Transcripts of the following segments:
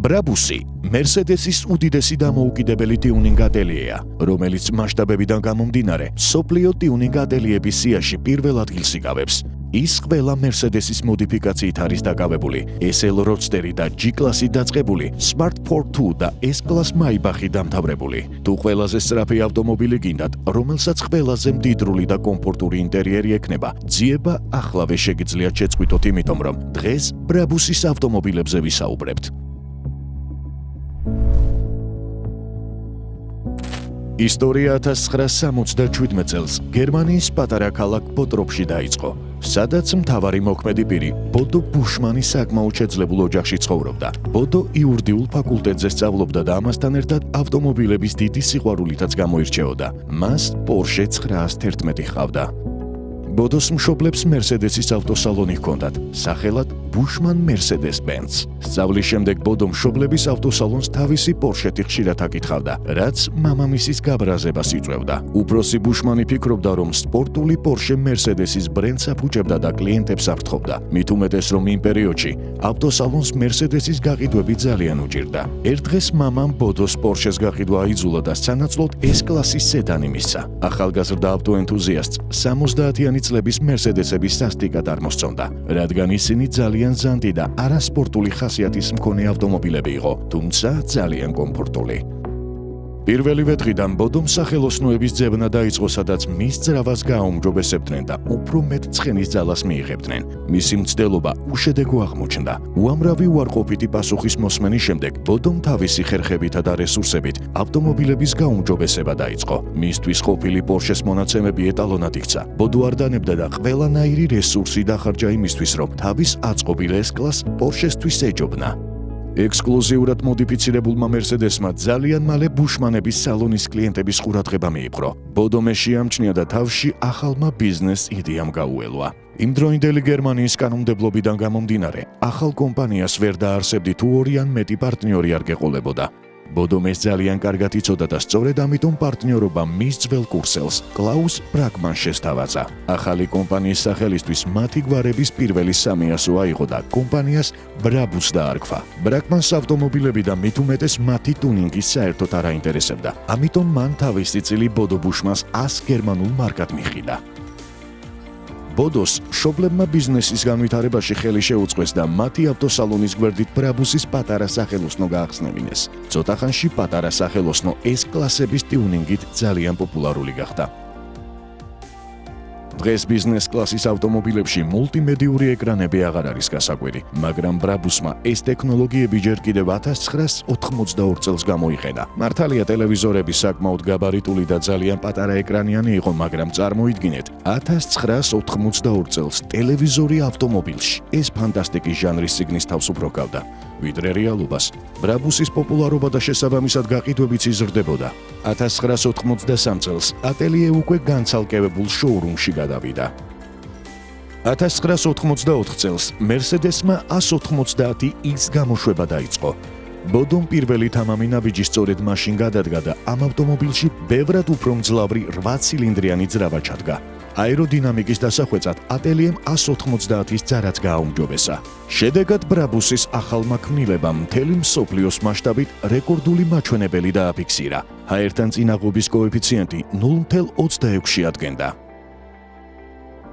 Brabusi, Mercedesis უდიდესი დამოუკიდებელი ტიუნინგ ატელია, რომელიც მასშტაბებიდან გამომდინარე, სოფლიო ტიუნინგ ატელიების სიაში პირველ ადგილს იკავებს. Ის ყველა Mercedesis მოდიფიკაციით არის დაკავებული, SL Roadster-ი და G-Class-ი დაწყებული, Smart 42 და S-Class Maybach-ი დამთავრებული. Თუ ყველაზე სწრაფი ავტომობილი გინდათ, რომელსაც ყველაზე მდიდრული და კომფორტური ინტერიერი ექნება, ძიება ახლავე შეგიძლიათ შეწყვიტოთ, იმიტომ რომ დღეს Brabusis ავტომობილებზე ვისაუბრებთ. Ისტორია 1977 წელს გერმანიის პატარა ქალაქ ბოტროპში დაიწყო, სადაც მთავარი მოქმედი პირი ბოდო ბუშმანი საკმაოდ შეძლებულ ოჯახში ცხოვრობდა. ბოდო იურიდიულ ფაკულტეტზე სწავლობდა და ამასთან ერთად ავტომობილების დიდი სიყვარულითაც გამოირჩეოდა. მას Porsche 911 ჰყავდა. ბოდოს მშობლებს Mercedes-ის ავტოსალონი ჰქონდათ, სახელად Bushman Mercedes-Benz. სწავლის შემდეგ ბოდო მშობლების ავტოსალონს თავისი Porsche-ი ხშირად აკითხავდა, რაც მამამისის გაბრაზებას იწვევდა. უფროსი Bushman-ი ფიქრობდა, რომ სპორტული Porsche Mercedes-ის ბრენდს აფუჭებდა და კლიენტებს აფრთხობდა. მით უმეტეს, რომ იმ პერიოდში ავტოსალონს Mercedes-ის გაყიდვები ძალიან უჭირდა. ერთ დღეს მამამ ბოდოს Porsche-ს გაყიდვა აიძულა და სანაცვლოდ S-კლასის სედანი მისცა. ახალგაზრდა ავტოენთუზიასტს 70-იანი წლების Mercedes-ების სასტიკად არ მოსწონდა, რადგან ისინი ძალიან ზანდი და არასპორტული ხასიათის მქონე ავტომობილები იყო, თუმცა ძალიან კომფორტული. პირველივე დღიდან ბოდომ სახელოსნოების ძებნა დაიწყო, სადაც მის ძრავას გააუმჯობესებდნენ და უფრო მეტ ცხენის ძალას მიიღებდნენ. მისი მცდელობა უშედეგო აღმოჩნდა. უამრავი უარყოფითი პასუხის მოსმენის შემდეგ ბოდომ თავისი ხერხებითა და რესურსებით ავტომობილების გააუმჯობესება დაიწყო. მისთვის ყოფილი Porsche-ს მონაცემები ეტალონად იქცა. ბოდო არ დანებდა და ყველანაირი რესურსი დახარჯა იმისთვის, რომ თავის აწყობილ S-Class Porsche-სთვის ეჯობნა. ექსკლუზიურად მოდიფიცირებულმა Mercedes-მა ძალიან მალე ბუშმანების სალონის კლიენტების ყურადღება მიიპყრო. ბოდომ შეამჩნია და თავში ახალმა ბიზნეს იდეამ გაუელვა. იმდროინდელი გერმანიის კანონმდებლობიდან გამომდინარე, ახალ კომპანიას ვერ დაარსებდი თუ ორი ან მეტი პარტნიორი არ გეყოლებოდა. ბოდომ ეს ძალიან კარგად იცოდა და სწორედ ამიტომ პარტნიორობა მის ძველ კურსელს, კლაუს ბრაკმანს შესთავაზა. ახალი კომპანიის სახელისთვის მათი გვარების პირველი 300 აიღო და კომპანიას Brabus დაარქვა. ბრაკმანს ავტომობილები და მით უმეტეს მათი ტუნინგი საერთოდ არ აინტერესებდა, ამიტომ მან თავისი წილი ბოდო ბუშმანს 100 გერმანულ მარკად მიხიდა. ბოდოს მშობლებმა ბიზნესის განვითარებაში ხელი შეუწყეს და მათი ავტოსალონის გვერდით Brabus-ის პატარა სახელოსნო გაახსნევინეს. ცოტა ხანში პატარა სახელოსნო S-კლასების ტიუნინგით ძალიან პოპულარული გახდა. დღეს ბიზნეს კლასის ავტომობილებში მულტიმედიური ეკრანები აღარ არის გასაკვირი, მაგრამ Brabus-მა ეს ტექნოლოგიები ჯერ კიდევ 1982 წელს გამოიყენა. მართალია ტელევიზორები საკმაოდ გაბარიტული და ძალიან პატარა ეკრანიანი იყო, მაგრამ წარმოიდგინეთ, 1982 წელს ტელევიზორი ავტომობილში. ეს ფანტასტიკის ჟანრის სიგნის თავს უფრო ჰგავდა, ვიდრე რეალობას. Brabus-ის პოპულარობა და შესაბამისად გაყიდვებიც იზრდებოდა. 1993 წელს ატელიე უკვე განცალკევებულ შოურუმში გადავიდა. 1994 წელს Mercedes-მა 190X გამოშვება დაიწყო. ბოდომ პირველი თამამი ნაბიჯი სწორედ მაშინ გადადგა და ამ ავტომობილში ბევრად უფრო მძლავრი 8-ცილინდრიანი ძრავა ჩადგა. აეროდინამიკის დასახვეწად ატელიემ 190-ის ძარაც გააუმჯობესა. შედეგად Brabus-ის ახალმა ქმნილებამ მთელი მსოფლიოს მასშტაბით რეკორდული მაჩვენებელი დააფიქსირა. ჰაერთან წინაღობის კოეფიციენტი 0.26-ში ადგენდა.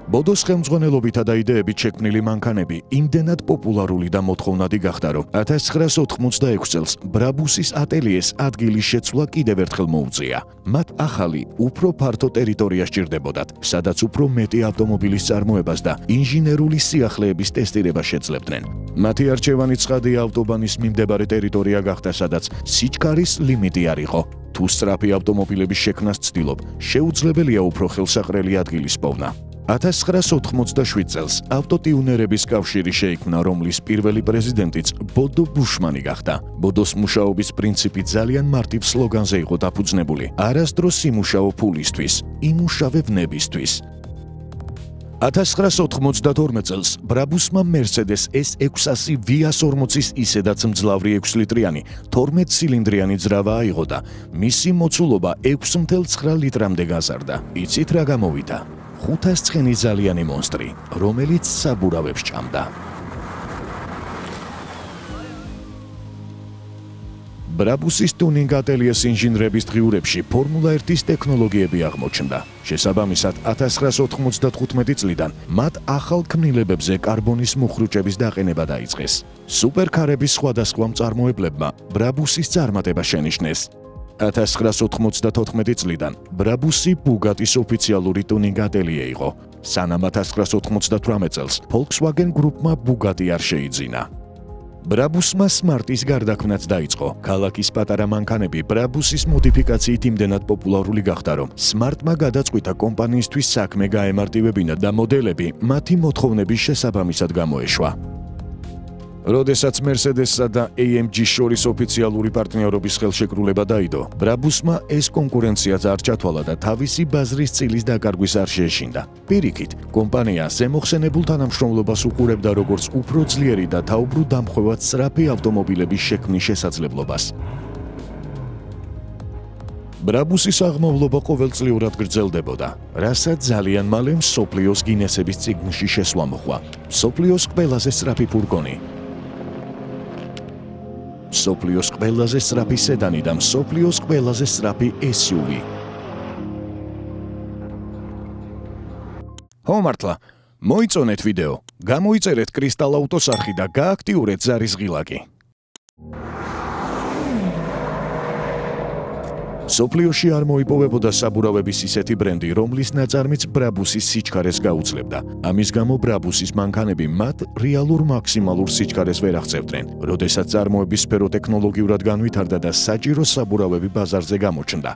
ბოდოს ხელმძღვანელობითა და იდეებით შექმნილი მანქანები იმდენად პოპულარული და მოთხოვნადი გახდა, რომ 1996 წელს Brabus-ის ატელიეს ადგილის შეცვლა კიდევ ერთხელ მოუწია. მათ ახალი, უფრო ფართო ტერიტორია სჭირდებოდათ, სადაც უფრო მეტი ავტომობილის წარმოებას და ინჟინერული სიახლეების ტესტირებას შეძლებდნენ. მათი არჩევანი ცხადია ავტობანის მიმდებარე ტერიტორია გახდა, სადაც სიჩქარის ლიმიტი არ იყო. თუ სწრაფი ავტომობილების შექმნას ცდილობ, შეუძლებელია უფრო ხელსაყრელი ადგილის პოვნა. 1997 წელს ავტოტიუნერების კავშირი შეიქმნა, რომლის პირველი პრეზიდენტიც ბოდო ბუშმანი გახდა. ბოდოს მუშაობის პრინციპი ძალიან მარტივ სლოგანზე იყო დაფუძნებული: არასდროს იმუშაო ფულისთვის, იმუშავე ვნებისთვის. 1992 წელს Brabus-მა Mercedes S600 V240-ის ისედაც მძლავრი 6 ლიტრიანი 12-ცილინდრიანი ძრავა აიღო და მისი მოცულობა 6.9 ლიტრამდე გაზარდა. იცით რა გამოვიდა? 500 ცხენის ძალიანი მონსტრი, რომელიც საბურავებს ჭამდა. Brabusის tuning atelierის ინჟინრების ღიურებში Formula 1-ის ტექნოლოგიები აღმოჩნდა. Შესაბამისად 1995 წლიდან მათ ახალ ქმნილებებზე კარბონის მუხრუჭების დაყენება დაიწყეს. Სუპერკარების სხვადასხვა მწარმოებლებმა Brabusის წარმატება შენიშნეს. 1994 წლიდან Brabusi Bugatti-ის ოფიციალური tuning atelier იყო, სანამ 1998 წელს Volkswagen Group-მა Bugatti არ შეიძინა. Brabusma Smart-ის გარდაქმნაც დაიწყო. Ქალაქის პატარა მანქანები Brabus-ის მოდიფიკაციით იმდენად პოპულარული გახდა, რომ Smart-მა გადაწყვიტა კომპანიისთვის საქმე გაემარტივებინა და მოდელები მათი მოთხოვნების შესაბამისად გამოეშვა. როდესაც Mercedes-სა და AMG შორის ოფიციალური პარტნიორობის ხელშეკრულება დაიდო, Brabus-მა ეს კონკურენციაც არ ჩათვალა და თავისი ბაზრის წილის დაკარგვის არ შეეშინდა. Პირიქით, კომპანია ზემოხსენებულ თანამშრომლობას უყურებდა როგორც უფრო ძლიერი და თავბრუ დამხვევად სწრაფი ავტომობილების შექმნის შესაძლებლობას. Brabus-ის აღმავლობა ყოველწლიურად გრძელდებოდა, რასაც ძალიან მალე მსოფლიოს გინესების წიგნში შესვლა მოხდა. მსოფლიოს ყველაზე სწრაფი ფურგონი, მსოფლიოს ყველაზე სწრაფი სედანი და მსოფლიოს ყველაზე სწრაფი SUV. Მომართლა, მოიწონეთ ვიდეო, გამოიწერეთ CrystalAuto-ს არხი და გააქტიურეთ ზარის ღილაკი. სოფლიოში არ მოიპოვებოდა საბურავების ისეთი ბრენდი, რომლის ნაწარმიც Brabus-ის სიჩქარეს გაუძლებდა. ამის გამო Brabus-ის მანქანები მათ რეალურ მაქსიმალურ სიჩქარეს ვერ აღწევდნენ, როდესაც წარმოების სფერო ტექნოლოგიურად განვითარდა და საჭირო საბურავები ბაზარზე გამოჩნდა.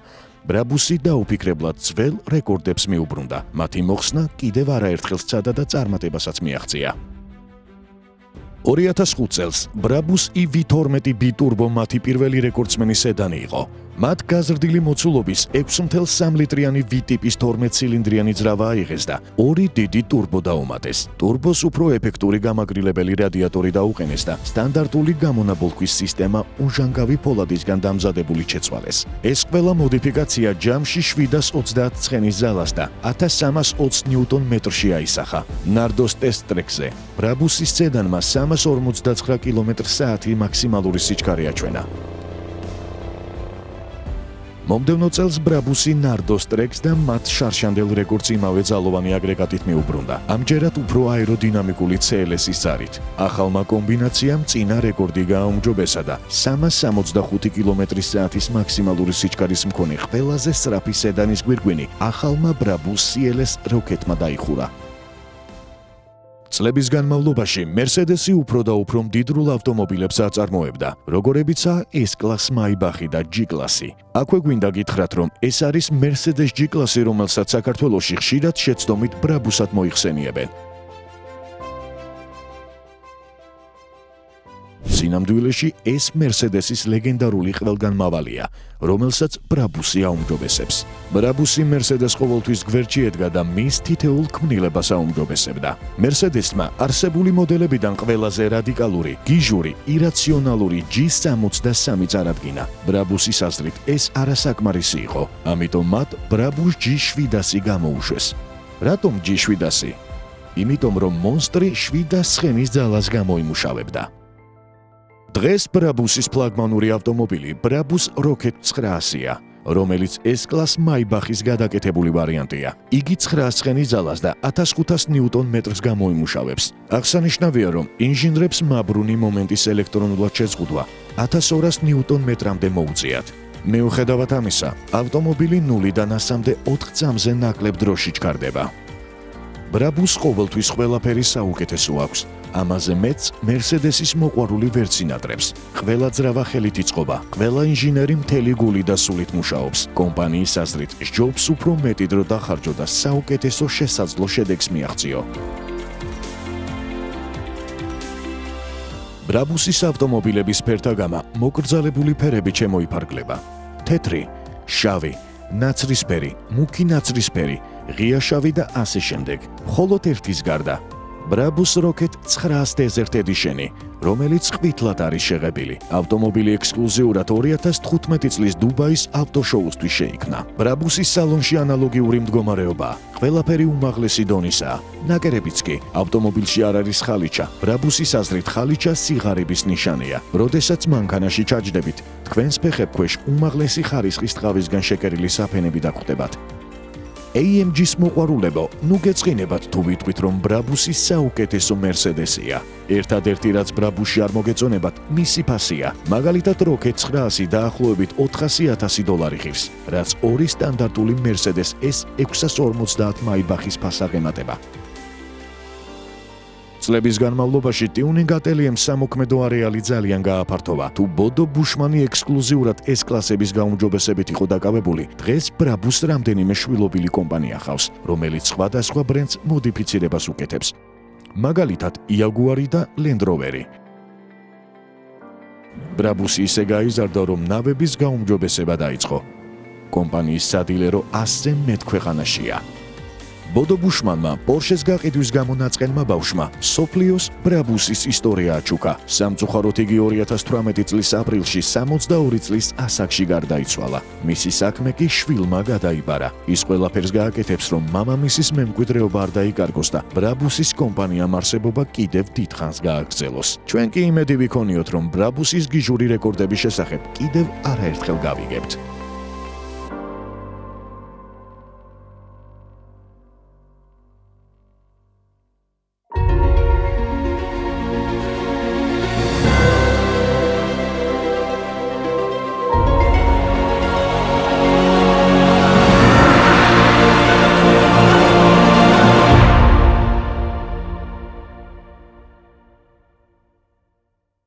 Brabus-ი დაუფიქრებლად ძველ რეკორდებს მიუბრუნდა. მათი მოხსნა კიდევ არაერთხელ სცადა და წარმატებასაც მიაღწია. 2005 წელს Brabus i12 B-turbo მათი პირველი რეკორდსმენი სედანი იყო. მათ გაზრდილი მოცულობის 6.3 ლიტრიანი V-ტიპის 12 ცილინდრიანი ძრავა აიღეს და ორი დიდი ტურბო დაუმატეს. ტურბოს უფრო ეფექტური გამაგრილებელი რადიატორი დაუყენეს და სტანდარტული გამონაბოლქვის სისტემა უჟანგავი ფოლადისგან დამზადებული შეცვალეს. ეს ყველა მოდიფიკაცია ჯამში 730 ცხენის ძალას და 1320 ნიუტონ-მეტრში აისახა. ნარდოს ტესტ-ტრეკზე Brabus-ის სედანმა 149 კმ/სთ მაქსიმალური სიჩქარე აჩვენა. მომდევნო წელს Brabus-ი ნარდოს ტრეკს და მათ შარშანდელ რეკორდს იმავე ძალოვანი აგრეგატით მიუბრუნდა. ამჯერად უფრო აეროდინამიკური CLS-ის ზარით. ახალმა კომბინაციამ წინა რეკორდი გააუმჯობესა და 365 კმ/სთ-ის მაქსიმალური სიჩქარის მქონე ყველაზე სწრაფი სედანის გვირგვინი ახალმა Brabus CLS Rocket-მა დაიხურა. წლების განმავლობაში Mercedes-ი უფრო და უფრო მდიდრულ ავტომობილებს აწარმოებდა, როგორებიცაა S-Class Maybach-ი და G-Class-ი. აქვე გვინდა გითხრათ, რომ ეს არის Mercedes G-Class-ი, რომელსაც საქართველოში ხშირად შეცდომით Brabus-ად მოიხსენიებენ. სინამდვილეში ეს Mercedes-ის ლეგენდარული ყველგანმავალია, რომელსაც Brabus-ი აუმჯობესებს. Brabus-ი Mercedes ყოველთვის გვერდში ედგა და მის თითოეულ ქმნილებას აუმჯობესებდა. Mercedes-მა არსებული მოდელებიდან ყველაზე რადიკალური, გიჟური, irrationalური G63 წარადგინა. Brabus-ის აზრით ეს არასაკმარისი იყო, ამიტომ მათ Brabus G700 გამოუშვეს. რატომ G700? იმიტომ რომ მონსტრი 7 ცხენის ძალას გამოიმუშავებდა. დღეს Brabus-ის ფლაგმანური ავტომობილი Brabus Rocket 900-ია, რომელიც S-Class Maybach-ის გადაკეთებული ვარიანტია. იგი 9 ცხენის ძალას და 1500 ნიუტონ-მეტრს გამოიმუშავებს. აღსანიშნავია, რომ ინჟინრებს მაბრუნი მომენტის ელექტრონულად შეზღუდვა 1200 ნიუტონ-მეტრამდე მოუწიათ. მიუხედავად ამისა, ავტომობილი 0-დან 100-მდე 4 წამზე ნაკლებ დროში ჩქარდება. Brabus ყოველთვის ყველაფერი საუკეთესო აქვს. ამაზე მეც Mercedes-ის მოყვარული ვერც ინატრებს. ყველა ძრავა ხელით იწყობა, ყველა ინჟინერი მთელი გული და სულით მუშაობს. კომპანიის აზრით, ჯობს უფრო მეტი დრო დახარჯო და საუკეთესო შესაძლო შედეგს მიაღწიო. Brabus-ის ავტომობილების ფერდაგამა მოკრძალებული ფერებით შემოიფარგლება. თეთრი, შავი, ნაცრისფერი, მუქი ნაცრისფერი, ღია შავი და ასე შემდეგ. მხოლოდ ერთის გარდა Brabus Rocket 900 Desert Edition, რომელიც ყვითლად არის შეღებილი. Ავტომობილი ექსკლუზიურად 2015 წლის დუბაის ავტოშოუსთვის შეიქმნა. Brabus-ის სალონში ანალოგიური მდგომარეობა. ყველაფერი უმაღლესი დონისა. ნაკერებიც კი, ავტომობილში არ არის ხალიჩა. Brabus-ის აზრით ხალიჩა სიღარიბის ნიშანია. როდესაც მანქანაში ჩაჯდებით, თქვენს ფეხებქვეშ უმაღლესი ხარისხის ტყავისგან შეკერილი საფენები დაგხვდებათ. AMG-ს მოყვარულებო, ნუ გეწყინებათ თუ ვიტყვით, რომ Brabus-ის საუკეთესო Mercedes-ია. ერთადერთი რაც Brabus-ში არ მოგეწონებათ, მისი ფასია. მაგალითად, Rocket 900 დაახლოებით $400,000 ღირს, რაც ორი სტანდარტული Mercedes S650 Maybach-ის ფასს აღემატება. წლების განმავლობაში ტიუნინგ ატელიემ სამოქმედო არეალი ძალიან გააფართოვა. თუ ბოდო ბუშმანი ექსკლუზიურად S-კლასების გაუმჯობესებით იყო დაკავებული, დღეს Brabus რამდენიმე შვილობილი კომპანია ჰყავს, რომელიც სხვადასხვა ბრენდს მოდიფიცირებას უკეთებს. მაგალითად, იაგუარი და ლენდროვერი. Brabus-ი ისე გაიზარდა, რომ ნავების გაუმჯობესება დაიწყო. კომპანიის სადილერო 100-ზე მეტ ქვეყანაშია. ბოდო ბუშმანმა, Porsche-ს გაყიდვის გამო ნაწყენმა ბავშმა, სოფლიოს Brabus-ის ისტორია აჩუქა. სამწუხაროდ იგი 2018 წლის აპრილში 62 წლის ასაკში გარდაიცვალა. მისი საქმე კი შვილმა გადაიბარა. ის ყველაფერს გააკეთებს, რომ მამამისის მემკვიდრეობა არ დაიკარგოს და Brabus-ის კომპანიამ არსებობა კიდევ დიდხანს გააგრძელოს. ჩვენ კი იმედი ვიქონიოთ, რომ Brabus-ის გიჟური რეკორდების შესახებ კიდევ არაერთხელ გავიგებთ.